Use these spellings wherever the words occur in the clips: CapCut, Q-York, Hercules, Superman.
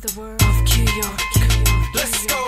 to the world of Q-York. Let's go.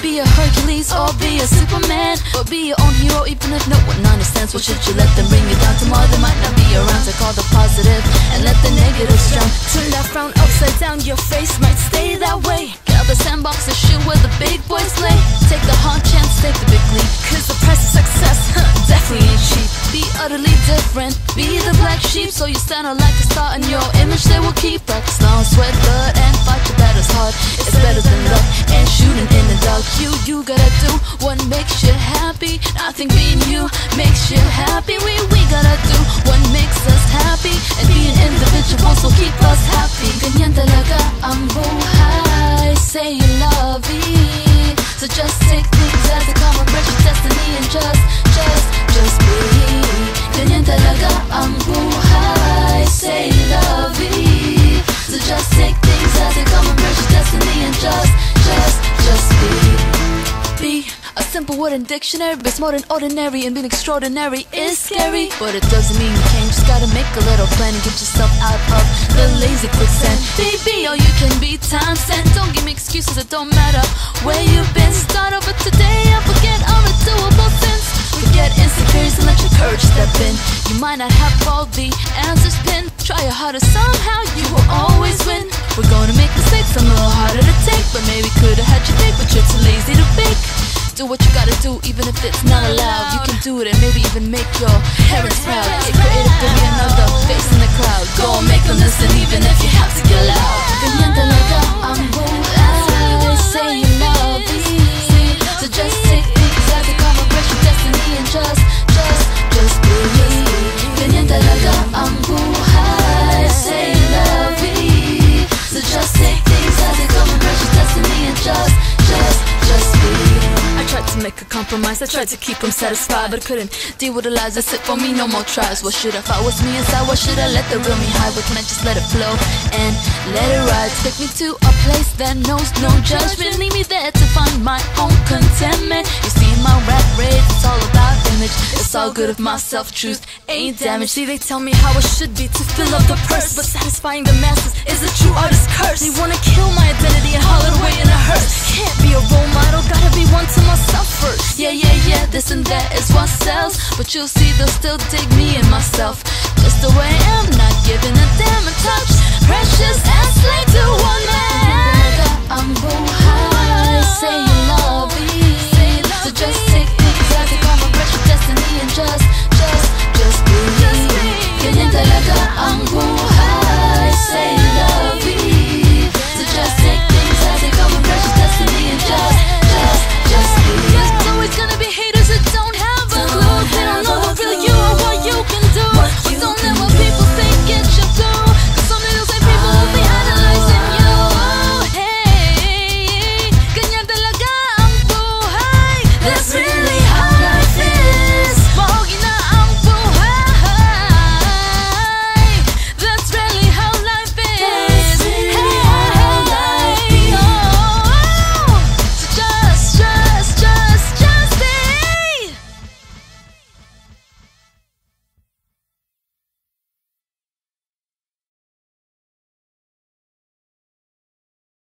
Be a Hercules or be a Superman, or be your own hero even if no one understands. Why should you let them bring you down? Tomorrow they might not be around, so call the positive and let the negatives drown. Turn that frown upside down, your face might stay that way. Get out the sandbox and shoot where the big boys play. Take the hard chance, take the big leap, cause the price of success definitely ain't cheap. Be utterly different, be the black sheep, so you stand out like a star and your image they will keep. Practice long, sweat blood and fight your battles hard. It's better than luck and shooting in the dark. You gotta do what makes you happy. I think being you makes you happy. We gotta do what makes us happy, and being individuals will keep us happy. Ganyan talaga ang buhay. Say you love me, so just take things as they come and break your destiny and just be. Ganyan talaga ang buhay. Say you love me, so just take things as they come and break your destiny and just be. A simple word in dictionary, but it's more than ordinary, and being extraordinary is scary. But it doesn't mean you can't, just gotta make a little plan and get yourself out of the lazy quicksand. Baby, all you can be times 10. Don't give me excuses, it don't matter where you've been. Start over today and forget all the doable sins. Forget insecurities and let your courage step in. You might not have all the answers pinned. Try your hardest, somehow you will always win. We're gonna make mistakes, I'm a little harder to take, but maybe could've had your cake, but you're too lazy to bake. Do what you gotta do, even if it's not allowed. You can do it and maybe even make your parents proud. If creative, don't be another face in the crowd. Go and make them listen, even if you have to get loud. Ganyan talaga ang buhay. Say you love me, so just take things as they come and break your destiny and just be. Ganyan talaga ang buhay. Say you love me, so just take things as they come and break your destiny and just be. Tried to make a compromise, I tried to keep him satisfied, but couldn't deal with the lies. That's it for me, no more tries. What should I fight? What's me inside? Why should I let the real me hide? Why can't I just let it flow and let it ride? Take me to a place that knows no judgment. Leave me there to find my own contentment. You see my rap rate, it's all about image. It's all good if my self-truth ain't damaged. See, they tell me how I should be to fill up the purse, but satisfying the masses is a true artist's curse. They wanna kill my identity and haul it away in a hearse. Can't be a role model, gotta be one to myself. Yeah, this and that is what sells, but you'll see they'll still dig me and myself. Just the way I am, not giving a damn a touch. Precious and slave to one man. I'm buhay, say you love me.